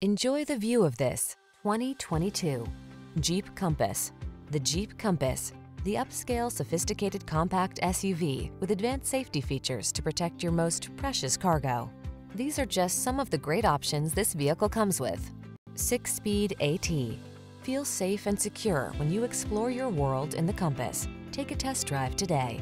Enjoy the view of this 2022 Jeep Compass. The Jeep Compass, the upscale, sophisticated compact SUV with advanced safety features to protect your most precious cargo. These are just some of the great options this vehicle comes with. 6-speed AT. Feel safe and secure when you explore your world in the Compass. Take a test drive today.